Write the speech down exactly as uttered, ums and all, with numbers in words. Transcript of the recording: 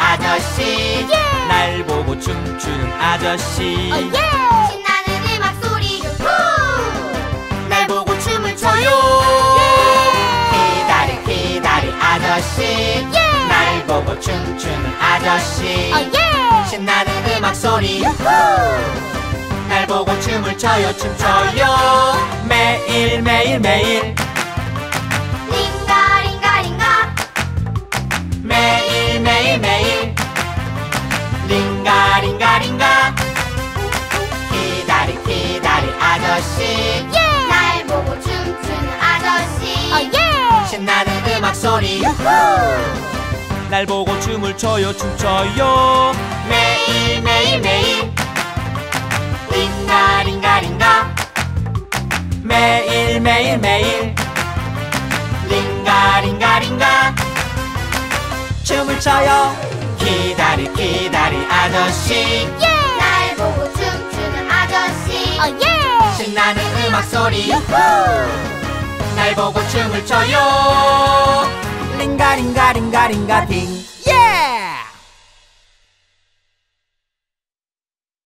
아저씨! 날 보고 춤추는 아저씨, oh, yeah. 신나는 음악 소리 후! 날 보고 춤을 춰요. yeah. 기다리 기다리 아저씨, yeah. 날 보고 춤추는 아저씨, oh, yeah. 신나는 음악 소리 후! 날 보고 춤을 춰요. 춤춰요 매일 매일 매일 링가 링가 링가 매일 매일 매일 링가 링가 링가 기다리 기다리 아저씨, yeah. 날 보고 춤추는 아저씨, oh, yeah. 신나는 음악 소리 Woohoo! 날 보고 춤을 춰요. 춤춰요 매일 매일 매일 링가 링가 링가 매일 매일 매일 링가 링가 링가 춤을 춰요. 기다리 기다리 아저씨, yeah. 날 보고 춤추는 아저씨, oh, yeah. 신나는 음악 소리 Woohoo! 날 보고 춤을 춰요. 링가링가링가링가링, yeah.